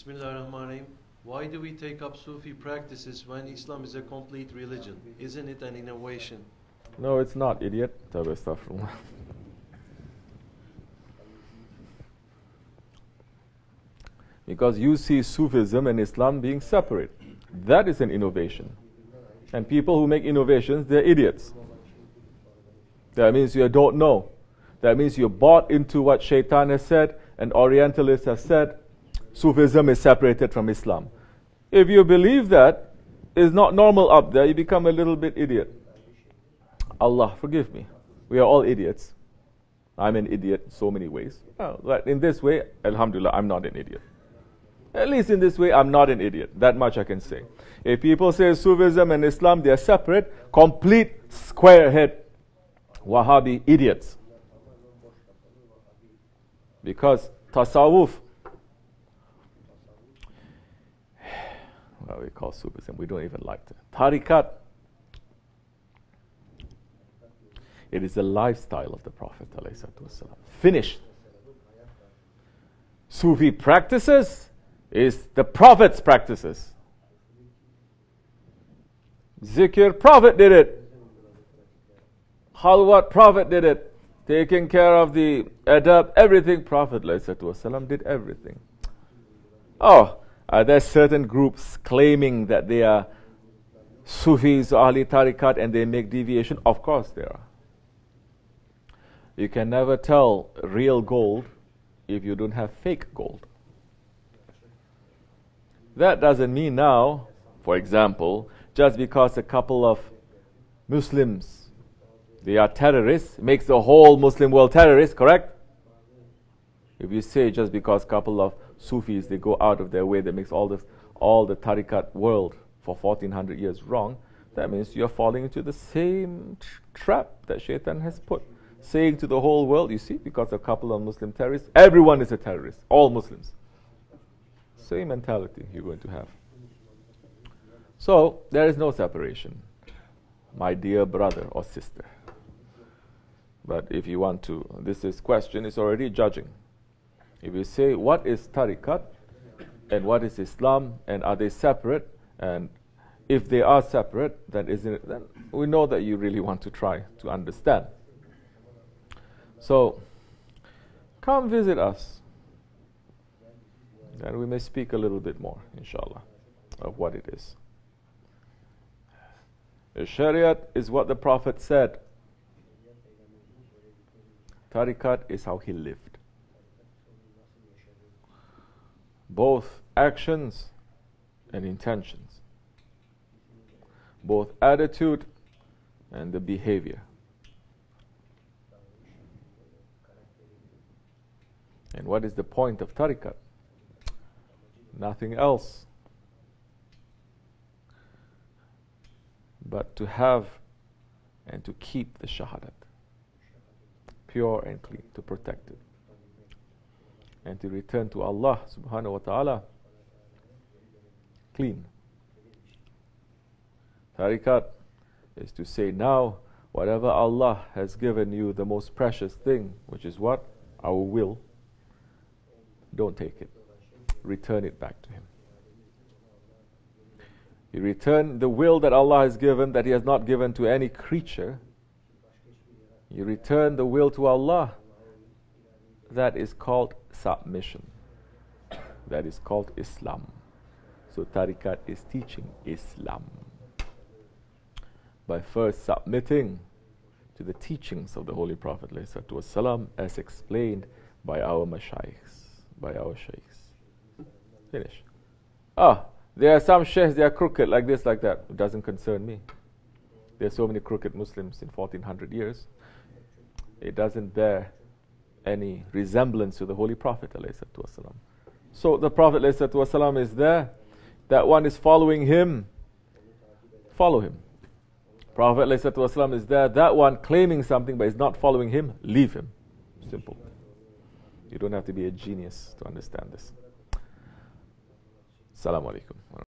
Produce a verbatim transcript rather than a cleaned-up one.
Bismillahirrahmanirrahim. Why do we take up Sufi practices when Islam is a complete religion? Isn't it an innovation? No, it's not, idiot. Because you see Sufism and Islam being separate. That is an innovation. And people who make innovations, they're idiots. That means you don't know. That means you're bought into what Shaytan has said and Orientalists have said. Sufism is separated from Islam. If you believe that is not normal up there, you become a little bit idiot. Allah, forgive me. We are all idiots. I'm an idiot in so many ways. Oh, but in this way, alhamdulillah, I'm not an idiot. At least in this way, I'm not an idiot. That much I can say. If people say Sufism and Islam, they are separate, complete squarehead Wahhabi idiots. Because Tasawwuf, we call Sufism, we don't even like that. Tariqat, it is the lifestyle of the Prophet ﷺ. Finished. Sufi practices is the Prophet's practices. Zikir, Prophet did it. Halwat, Prophet did it. Taking care of the adab, everything, Prophet ﷺ did everything. Oh, are there certain groups claiming that they are Sufis or Ahli Tariqat and they make deviation? Of course there are. You can never tell real gold if you don't have fake gold. That doesn't mean now, for example, just because a couple of Muslims, they are terrorists, makes the whole Muslim world terrorists, correct? If you say just because a couple of Sufis, they go out of their way, that makes all the, all the Tariqat world for fourteen hundred years wrong, that means you're falling into the same trap that Shaitan has put. Saying to the whole world, you see, because a couple of Muslim terrorists, everyone is a terrorist, all Muslims. Same mentality you're going to have. So, there is no separation, my dear brother or sister. But if you want to, this is question, it's already judging. If you say, what is Tariqat and what is Islam and are they separate? And if they are separate, then isn't it, then we know that you really want to try to understand. So, come visit us. And we may speak a little bit more, inshallah, of what it is. The Shariat is what the Prophet said. Tariqat is how he lived. Both actions and intentions, both attitude and the behavior. And what is the point of Tariqat? Nothing else but to have and to keep the Shahadat pure and clean, to protect it and to return to Allah Subhanahu wa ta'ala clean. Tariqat is to say, now whatever Allah has given you, the most precious thing, which is what? Our will. Don't take it. Return it back to Him. You return the will that Allah has given, that He has not given to any creature. You return the will to Allah. That is called submission. That is called Islam. So Tariqat is teaching Islam by first submitting to the teachings of the Holy Prophet ﷺ as explained by our Mashaikhs. By our sheikhs. Finish. Ah, there are some sheikhs, they are crooked like this, like that. It doesn't concern me. There are so many crooked Muslims in fourteen hundred years. It doesn't bear any resemblance to the Holy Prophet. So the Prophet is there. That one is following him. Follow him. Prophet is there. That one claiming something but is not following him. Leave him. Simple. You don't have to be a genius to understand this. Assalamualaikum.